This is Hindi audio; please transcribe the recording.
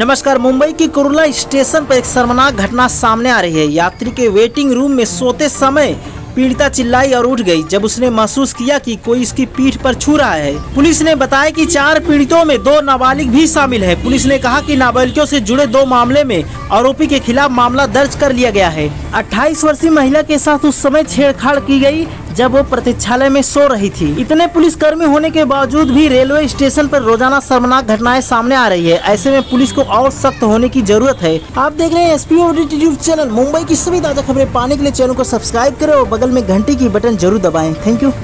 नमस्कार। मुंबई की कुर्ला स्टेशन पर एक शर्मनाक घटना सामने आ रही है। यात्री के वेटिंग रूम में सोते समय पीड़िता चिल्लाई और उठ गई जब उसने महसूस किया कि कोई इसकी पीठ पर छू रहा है। पुलिस ने बताया कि 4 पीड़ितों में 2 नाबालिग भी शामिल हैं। पुलिस ने कहा कि नाबालिगों से जुड़े 2 मामले में आरोपी के खिलाफ मामला दर्ज कर लिया गया है। 28 वर्षीय महिला के साथ उस समय छेड़छाड़ की गई जब वो प्रतीक्षालय में सो रही थी। इतने पुलिसकर्मी होने के बावजूद भी रेलवे स्टेशन पर रोजाना शर्मनाक घटनाएं सामने आ रही है। ऐसे में पुलिस को और सख्त होने की जरूरत है। आप देख रहे हैं SPU update YouTube channel. Mumbai की सभी ताजा खबरें पाने के लिए चैनल को सब्सक्राइब करें और बगल में घंटी की बटन जरूर दबाएं। Thank you.